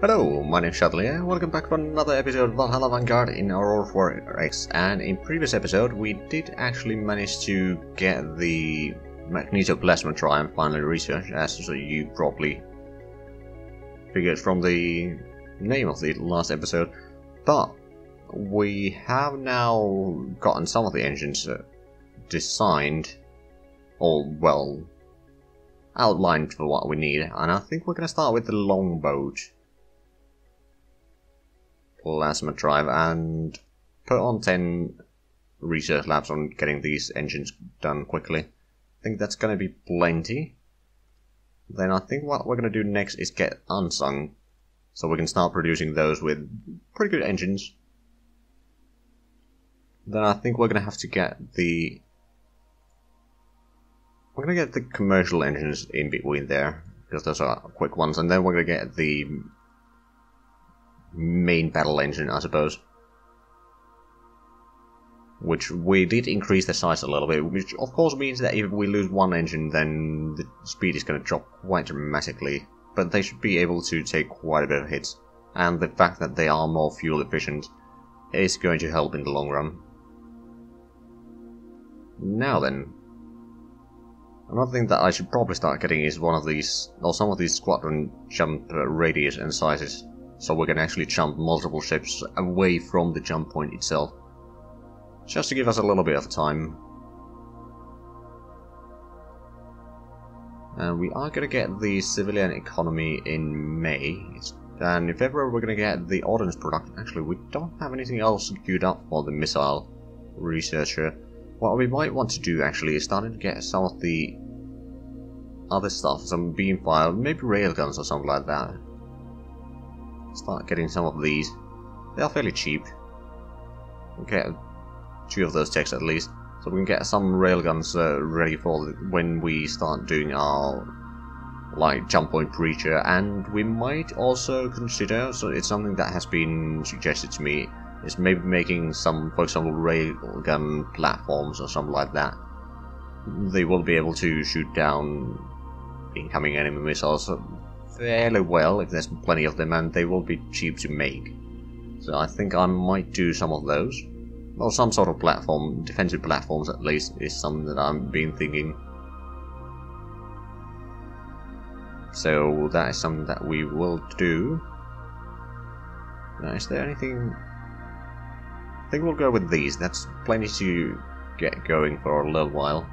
Hello, my name is Zhatelier, welcome back for another episode of Valhalla Vanguard in Aurora 4X, and in previous episode we did actually manage to get the Magnetoplasma Trine finally researched, as you probably figured from the name of the last episode, but we have now gotten some of the engines designed, or well, outlined for what we need, and I think we're going to start with the Longbow Plasma drive and put on 10 research labs on getting these engines done quickly. I think that's going to be plenty. Then I think what we're going to do next is get Unsung, so we can start producing those with pretty good engines. Then I think we're going to have to get the commercial engines in between there, because those are quick ones, and then we're going to get the main battle engine, I suppose, which we did increase the size a little bit, which of course means that if we lose one engine then the speed is going to drop quite dramatically, but they should be able to take quite a bit of hits, and the fact that they are more fuel efficient is going to help in the long run. Now then, another thing that I should probably start getting is one of these, or some of these squadron jump radius and sizes, so we can actually jump multiple ships away from the jump point itself, just to give us a little bit of time. And we are going to get the civilian economy in May, and in February we're going to get the ordnance product. Actually, we don't have anything else queued up for the missile researcher. What we might want to do actually is starting to get some of the other stuff, some beam fire, maybe railguns or something like that. Start getting some of these. They are fairly cheap. We'll get 2 of those techs at least, so we can get some railguns ready for when we start doing our like jump point breacher. And we might also consider, so it's something that has been suggested to me, is maybe making some, for example, railgun platforms or something like that. They will be able to shoot down incoming enemy missiles fairly well if there's plenty of them, and they will be cheap to make. So I think I might do some of those, or some sort of platform, defensive platforms at least, is something that I've been thinking. So that is something that we will do. Now, is there anything? I think we'll go with these. That's plenty to get going for a little while.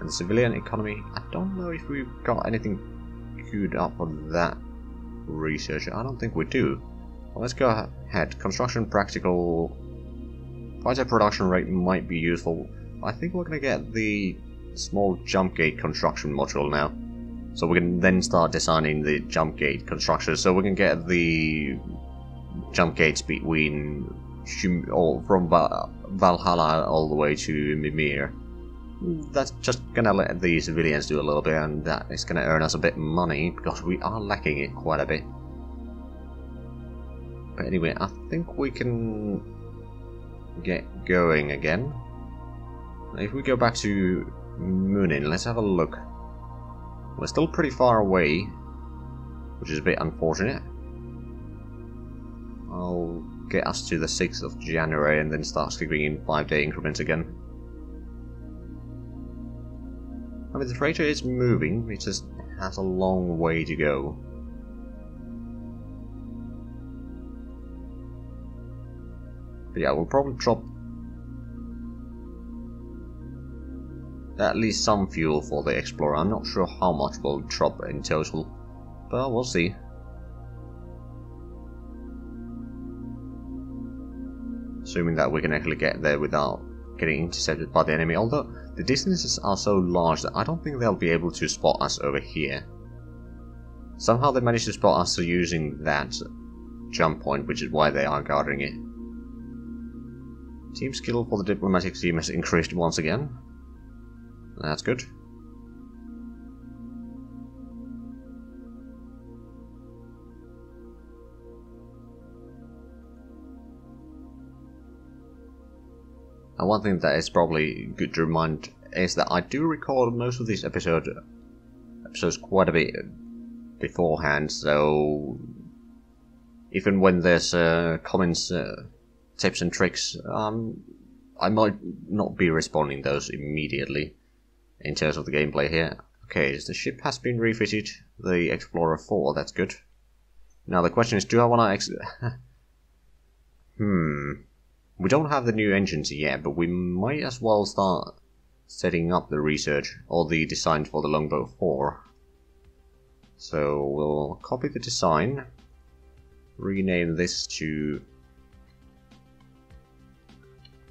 And the civilian economy, I don't know if we've got anything queued up for that researcher. I don't think we do. Well, let's go ahead. Construction practical. Fighter production rate might be useful. I think we're going to get the small jump gate construction module now, so we can then start designing the jump gate construction, so we can get the jump gates between from Valhalla all the way to Mimir. That's just gonna let the civilians do a little bit, and that is gonna earn us a bit of money, because we are lacking it quite a bit. But anyway, I think we can get going again. If we go back to Munin, let's have a look. We're still pretty far away, which is a bit unfortunate. I'll get us to the 6th of January and then start sleeping in 5-day increments again. I mean, the freighter is moving, it just has a long way to go. But yeah, we'll probably drop at least some fuel for the Explorer. I'm not sure how much we'll drop in total, but we'll see. Assuming that we can actually get there without getting intercepted by the enemy, although the distances are so large that I don't think they'll be able to spot us over here. Somehow they managed to spot us using that jump point, which is why they are guarding it. Team skill for the diplomatic team has increased once again. That's good. And one thing that is probably good to remind is that I do record most of these episodes quite a bit beforehand, so even when there's comments, tips and tricks, I might not be responding those immediately in terms of the gameplay here. Okay, so the ship has been refitted, the Explorer 4, that's good. Now the question is, do I want to we don't have the new engines yet, but we might as well start setting up the research or the design for the Longbow 4. So we'll copy the design, rename this to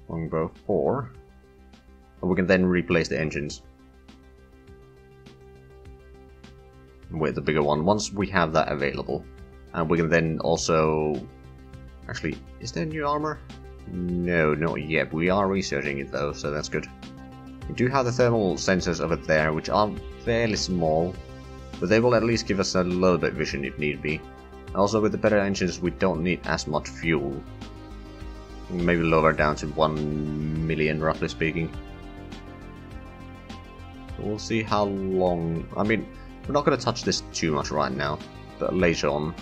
Longbow 4, and we can then replace the engines with the bigger one once we have that available. And we can then also... Actually, is there new armor? No, not yet. We are researching it though, so that's good. We do have the thermal sensors over there, which are fairly small, but they will at least give us a little bit of vision if need be. Also, with the better engines, we don't need as much fuel. Maybe lower down to 1 million, roughly speaking. We'll see how long... I mean, we're not going to touch this too much right now, but later on.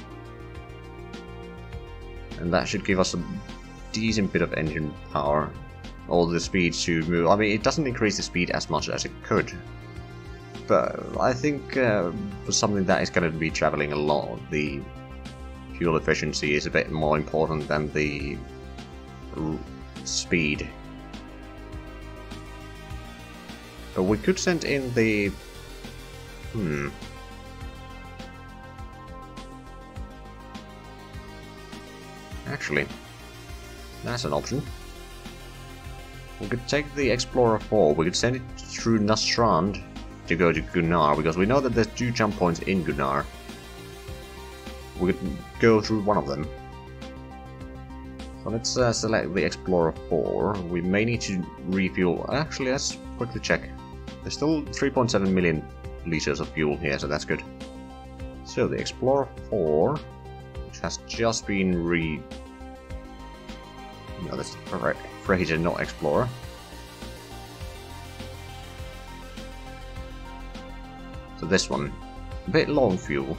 And that should give us a decent bit of engine power, or the speed to move. I mean, it doesn't increase the speed as much as it could. But I think for something that is going to be traveling a lot, the fuel efficiency is a bit more important than the speed. But we could send in the... Actually, that's an option. We could take the Explorer 4, we could send it through Nastrand to go to Gunnar, because we know that there's two jump points in Gunnar. We could go through one of them. So let's select the Explorer 4. We may need to refuel. Actually, let's quickly check. There's still 3.7 million liters of fuel here, so that's good. So the Explorer 4, which has just been No, that's the freighter, not Explorer. So this one, a bit low on fuel.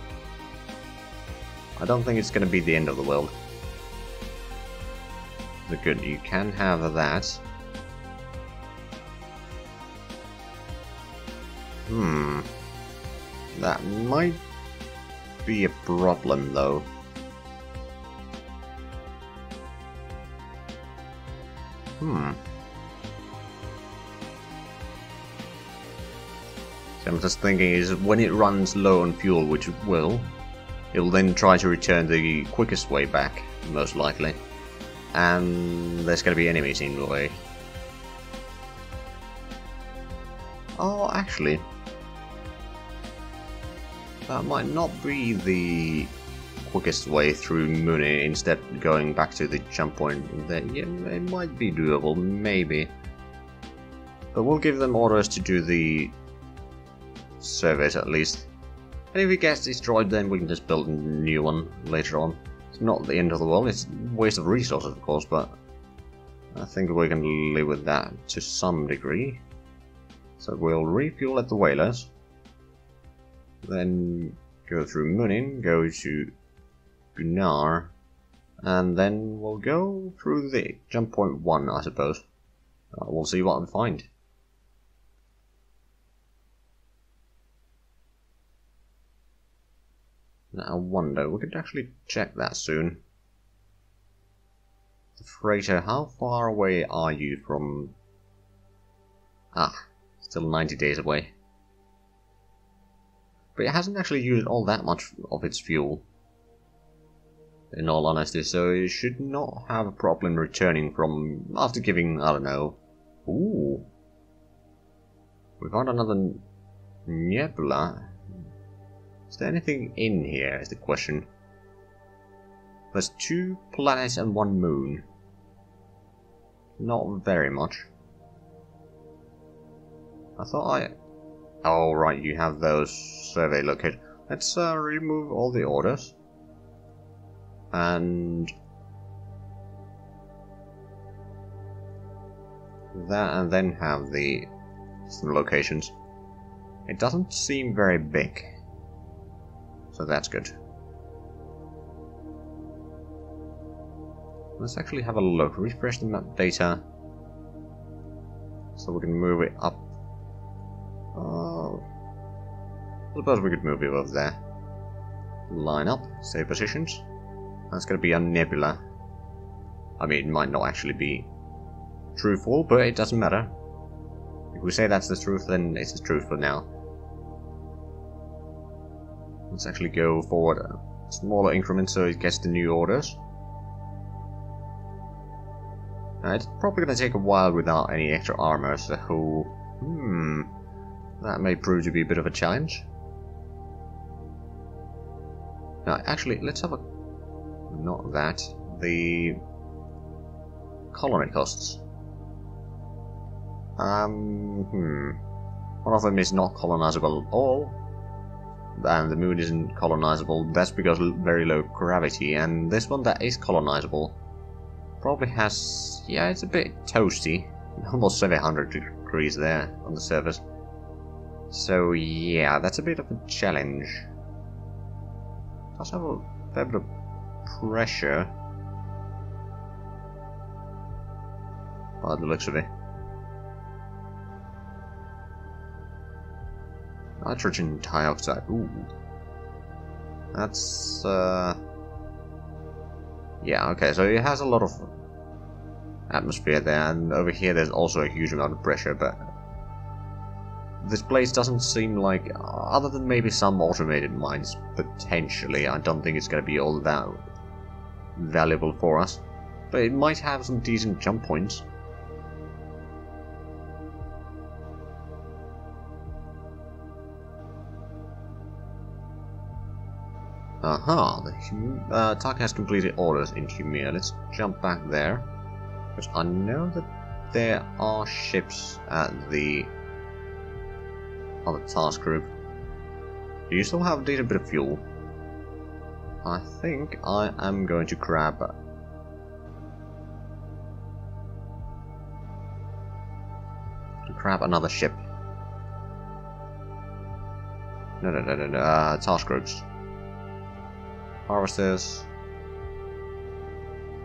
I don't think it's going to be the end of the world. But good, you can have that. That might be a problem though. So I'm just thinking is when it runs low on fuel, which it will, it'll then try to return the quickest way back, most likely. And there's going to be enemies in the way. Oh, actually, that might not be the quickest way through Munin, instead going back to the jump point there. Yeah, it might be doable, maybe. But we'll give them orders to do the service at least. And if it gets destroyed, then we can just build a new one later on. It's not the end of the world, it's a waste of resources of course, but I think we can live with that to some degree. So we'll refuel at the whalers, then go through Munin, go to Gunnar, and then we'll go through the jump point 1, I suppose. We'll see what we find. Now I wonder, we could actually check that soon. The freighter, how far away are you from... Ah, still 90 days away. But it hasn't actually used all that much of its fuel, in all honesty, so it should not have a problem returning from after giving, I don't know. Ooh, we found another nebula. Is there anything in here is the question. There's two planets and one moon. Not very much. I thought I... Oh right, you have those survey located. Let's remove all the orders. And then have the locations. It doesn't seem very big, so that's good. Let's actually have a look. Refresh the map data. So we can move it up. I suppose we could move it over there. Line up, save positions. That's going to be a nebula. I mean, it might not actually be truthful, but it doesn't matter. If we say that's the truth, then it's the truth for now. Let's actually go forward a smaller increment so it gets the new orders. It's probably going to take a while without any extra armor, so that may prove to be a bit of a challenge. Now, actually, let's have a... Not that. The... colony costs. One of them is not colonizable at all. And the moon isn't colonizable. That's because very low gravity. And this one that is colonizable probably has... Yeah, it's a bit toasty. Almost 700 degrees there on the surface. So, yeah, that's a bit of a challenge. Does have a fair bit of pressure by the looks of it. Nitrogen dioxide, ooh. That's, yeah, okay, so it has a lot of atmosphere there, and over here there's also a huge amount of pressure, but this place doesn't seem like, other than maybe some automated mines, potentially, I don't think it's going to be all that valuable for us. But it might have some decent jump points. Aha, Tuck has completed orders in Humira. Let's jump back there. Because I know that there are ships at the... other task group. Do you still have a decent bit of fuel? I think I am going to grab... another ship. No, task groups. Harvesters.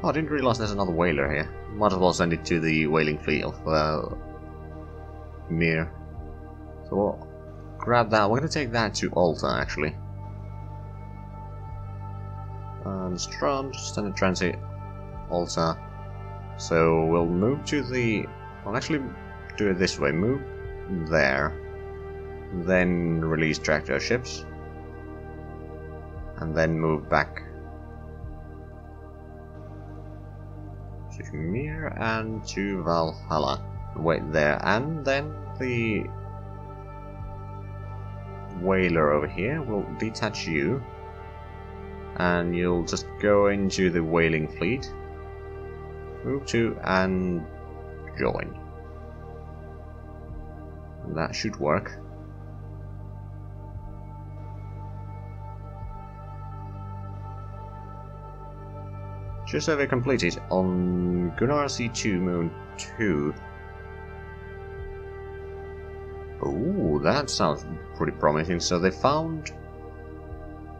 Oh, I didn't realize there's another whaler here. Might as well send it to the whaling fleet of Mimir. So we'll grab that. We're going to take that to Altair, actually. Nastrand, standard transit, Altair. So we'll move to the... I'll actually do it this way. Move there. Then release tractor ships. And then move back to Mimir and to Valhalla. Wait there. And then the... whaler over here will detach you, and you'll just go into the whaling fleet, move to and join, and that should work. Just survey completed on Gunnar C2 Moon 2. Ooh, that sounds pretty promising. So they found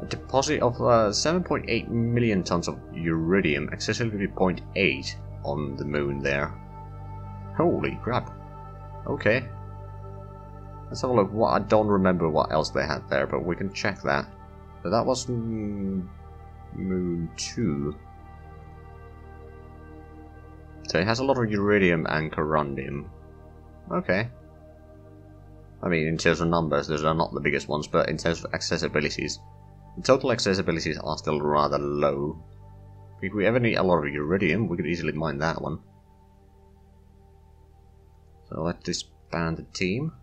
a deposit of 7.8 million tons of uridium, accessibility 0.8 on the moon there. Holy crap. Okay. Let's have a look. What, I don't remember what else they had there, but we can check that. So that was Moon 2. So it has a lot of uridium and corundium. Okay. I mean, in terms of numbers, those are not the biggest ones, but in terms of accessibilities, the total accessibilities are still rather low. If we ever need a lot of uridium, we could easily mine that one. So let's disband the team.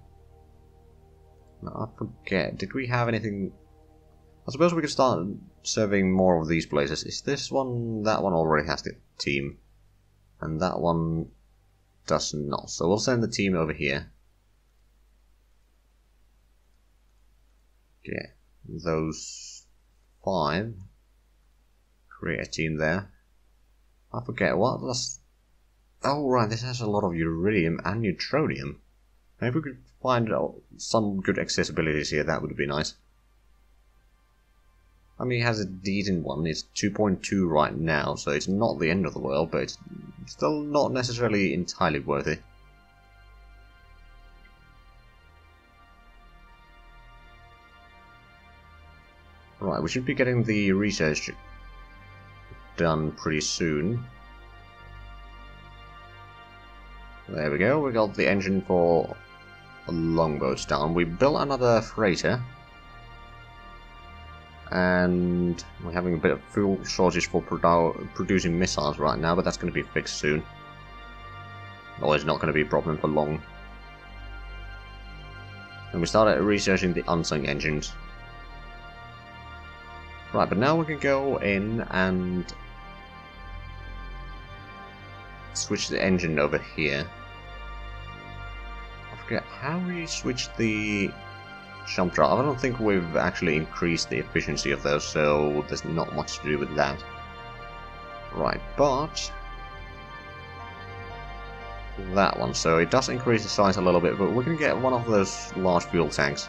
Now, I forget, did we have anything... I suppose we could start serving more of these places. Is this one... that one already has the team. And that one does not. So we'll send the team over here. Yeah, those 5. Create a team there. I forget what that's... Oh right, this has a lot of uridium and neutronium. Maybe we could find some good accessibilities here, that would be nice. I mean, it has a decent one. It's 2.2 right now, so it's not the end of the world, but it's still not necessarily entirely worthy. Right, we should be getting the research done pretty soon. There we go, we got the engine for a longboat down. We built another freighter. And we're having a bit of fuel shortage for producing missiles right now, but that's going to be fixed soon. Or it's not going to be a problem for long. And we started researching the Unsung engines. Right, but now we can go in and switch the engine over here. I forget how we switch the jump drive. I don't think we've actually increased the efficiency of those, so there's not much to do with that. Right, but that one, so it does increase the size a little bit, but we're going to get one of those large fuel tanks.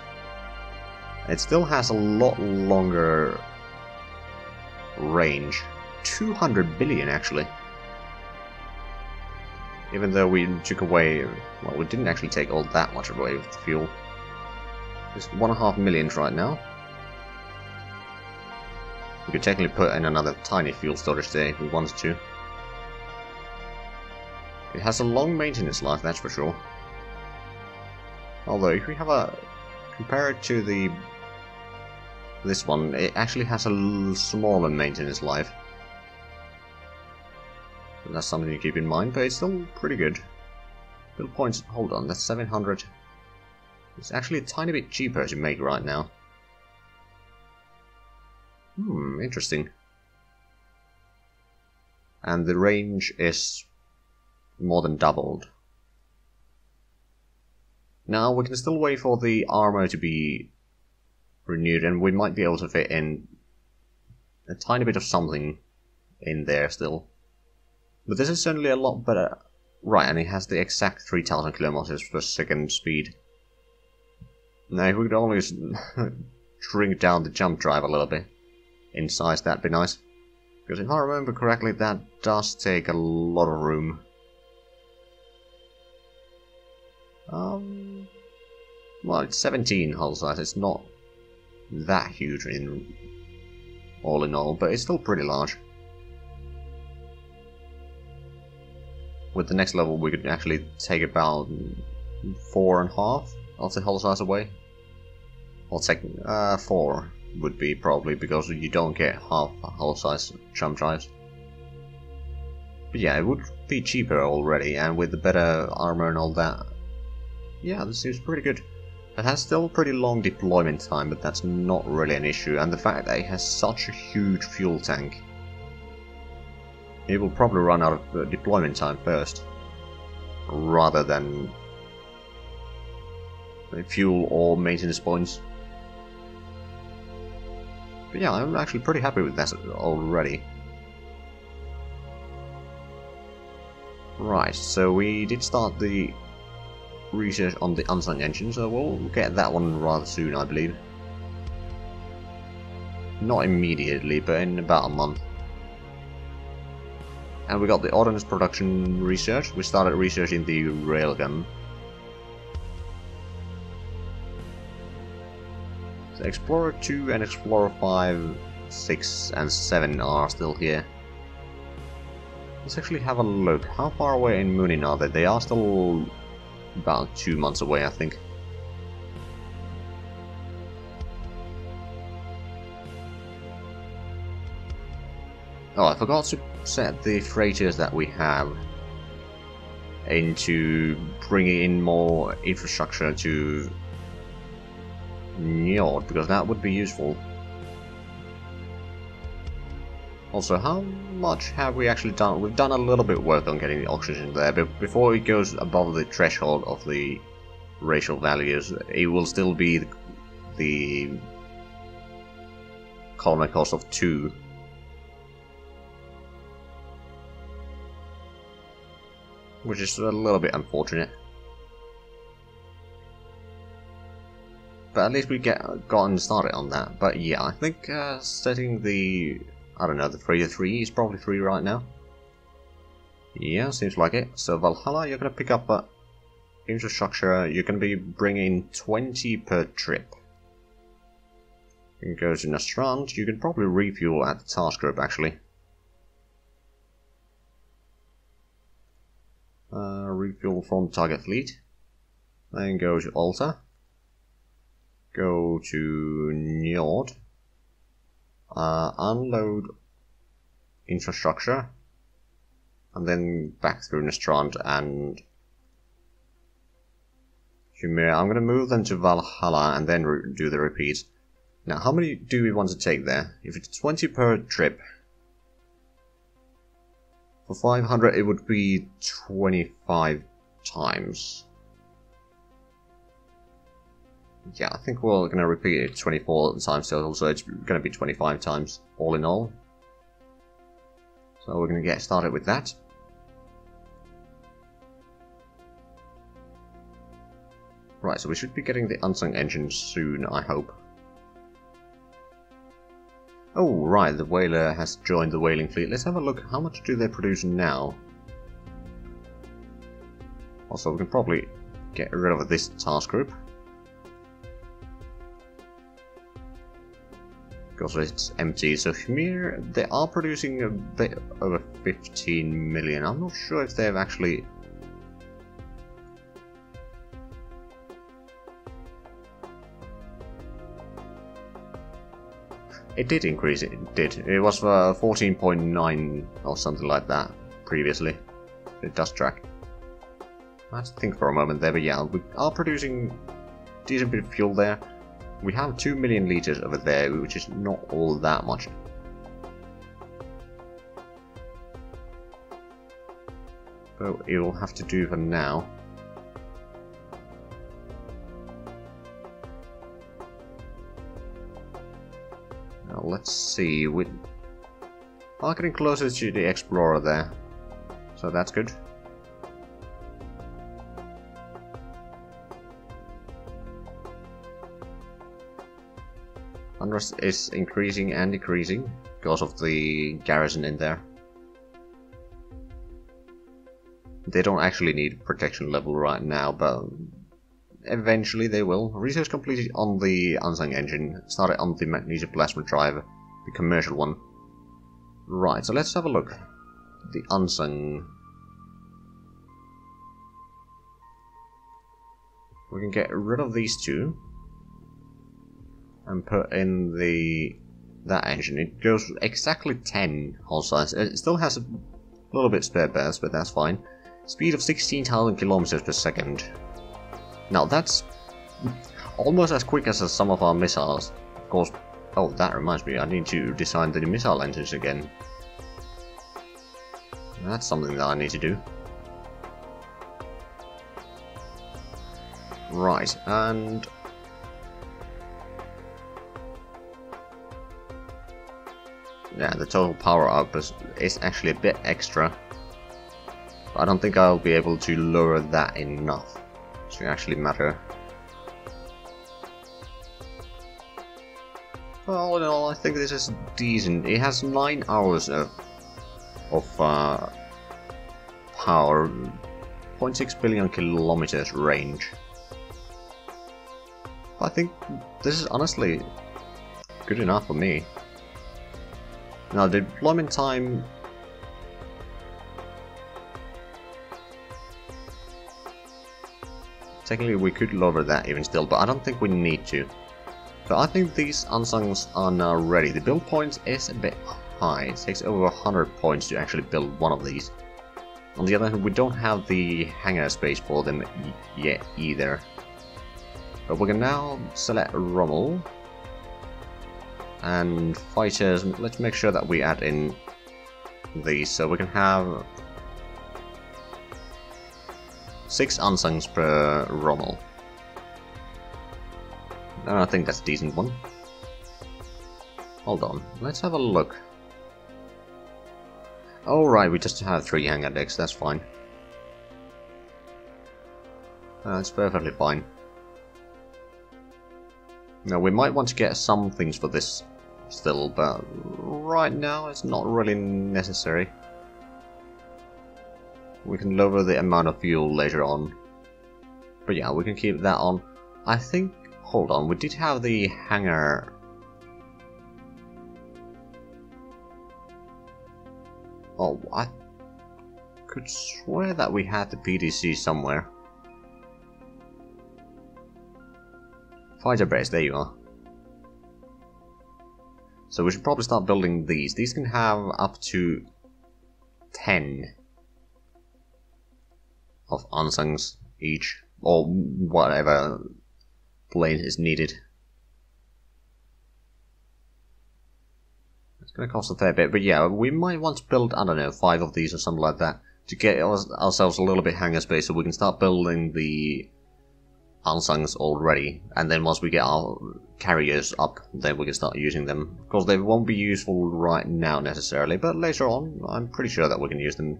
It still has a lot longer range, 200 billion actually. Even though we took away, well, we didn't actually take all that much away with the fuel. It's 1.5 million right now. We could technically put in another tiny fuel storage there if we wanted to. It has a long maintenance life, that's for sure. Although, if we have a compare it to this one, it actually has a smaller maintenance life. That's something to keep in mind, but it's still pretty good. Build points, hold on, that's 700. It's actually a tiny bit cheaper to make right now. Hmm, interesting. And the range is more than doubled. Now we can still wait for the armor to be renewed, and we might be able to fit in a tiny bit of something in there still. But this is certainly a lot better. Right, and it has the exact 3,000 kilometers per second speed. Now, if we could only shrink down the jump drive a little bit in size, that'd be nice. Because if I remember correctly, that does take a lot of room. Well, it's 17 hull size. It's not that huge in all, but it's still pretty large. With the next level, we could actually take about 4.5 of the hull size away. I'll take 4 would be probably, because you don't get half hull size jump drives. But yeah, it would be cheaper already, and with the better armor and all that. Yeah, this seems pretty good. It has still pretty long deployment time, but that's not really an issue, and the fact that it has such a huge fuel tank. It will probably run out of deployment time first, rather than fuel or maintenance points. But yeah, I'm actually pretty happy with that already. Right, so we did start the research on the Unsung engine, so we'll get that one rather soon, I believe. Not immediately, but in about a month. And we got the ordnance production research. We started researching the railgun. So Explorer 2 and Explorer 5, 6 and 7 are still here. Let's actually have a look. How far away in Munin are they? They are still about 2 months away, I think. Oh, I forgot to set the freighters that we have into bringing in more infrastructure to Njord, because that would be useful. Also, how much have we actually done? We've done a little bit of work on getting the oxygen there, but before it goes above the threshold of the racial values, it will still be the colony cost of 2. Which is a little bit unfortunate. but at least we gotten started on that. But yeah, I think setting the, I don't know, the 3 to 3 is probably 3 right now. Yeah, seems like it. So Valhalla, you're going to pick up infrastructure. You're going to be bringing 20 per trip. You can go to Nastrand. You can probably refuel at the task group, actually. Refuel from target fleet. Then go to Altair. Go to Njord. Unload infrastructure. And then back through Nastrand and Humira. I'm going to move them to Valhalla and then do the repeat. Now, how many do we want to take there? If it's 20 per trip, for 500 it would be 25 times. Yeah, I think we're going to repeat it 24 times total, so it's going to be 25 times all in all. So we're going to get started with that. Right, so we should be getting the Unsung engine soon, I hope. Oh, right, the Whaler has joined the Whaling Fleet. Let's have a look. How much do they produce now? Also, we can probably get rid of this task group, because it's empty. So Humir, they are producing a bit over 15 million. I'm not sure if they've actually... It did increase, it did. It was 14.9 or something like that previously. It does track. I had to think for a moment there, but yeah, we are producing a decent bit of fuel there. We have 2 million litres over there, which is not all that much. But it will have to do for now. Now let's see, we are getting closer to the Explorer there, so that's good. Unrest is increasing and decreasing because of the garrison in there. They don't actually need protection level right now, but eventually they will. Research completed on the Unsung engine, started on the Magnetoplasma Trine, the commercial one. Right, so let's have a look. The Unsung. We can get rid of these two and put in that engine. It goes exactly 10 hull size. It still has a little bit spare bears, but that's fine. Speed of 16,000 kilometers per second. Now that's almost as quick as some of our missiles. Of course. Oh, that reminds me, I need to design the missile engines again. That's something that I need to do. Right, and yeah, the total power output is actually a bit extra. But I don't think I'll be able to lower that enough to actually matter. But all in all, I think this is decent. It has 9 hours of power, 0.6 billion kilometers range. I think this is honestly good enough for me. Now, the deployment time technically we could lower that even still, but I don't think we need to. But I think these Unsungs are now ready. The build point is a bit high. It takes over 100 points to actually build one of these. On the other hand, we don't have the hangar space for them yet either. But we can now select Rommel and fighters. Let's make sure that we add in these, so we can have 6 Unsungs per Rommel. And I think that's a decent one. Hold on, let's have a look. Oh right, we just have 3 hangar decks, that's fine. That's perfectly fine. Now we might want to get some things for this still, but right now it's not really necessary. We can lower the amount of fuel later on. But yeah, we can keep that on. I think, hold on, we did have the hangar. Oh, I could swear that we had the PDC somewhere. Fighter base, there you are. So we should probably start building these. These can have up to 10 of Unsungs each, or whatever plane is needed. It's going to cost a fair bit, but yeah, we might want to build, I don't know, 5 of these or something like that, to get ourselves a little bit hangar space so we can start building the Unsungs already, and then once we get our carriers up, then we can start using them. Of course, they won't be useful right now necessarily, but later on, I'm pretty sure that we can use them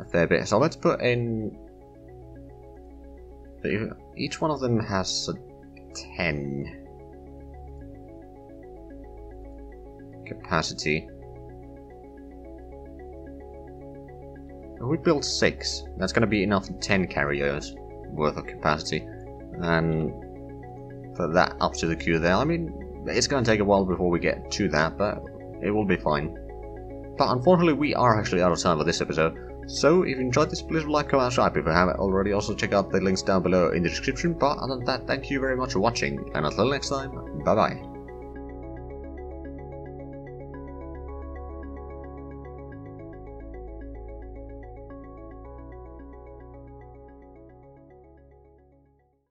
a fair bit. So let's put in. Each one of them has 10 capacity. We built 6. That's going to be enough for 10 carriers worth of capacity, and put that up to the queue there. I mean, it's going to take a while before we get to that, but it will be fine. But unfortunately, we are actually out of time for this episode. So, if you enjoyed this, please like, comment, subscribe if you haven't already. Also, check out the links down below in the description. But other than that, thank you very much for watching, and until next time, bye bye.